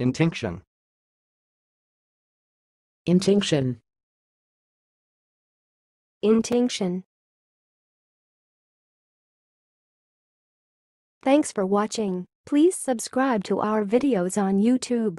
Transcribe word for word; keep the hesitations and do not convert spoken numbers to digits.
Intinction. Intinction. Intinction. Thanks for watching. Please subscribe to our videos on YouTube.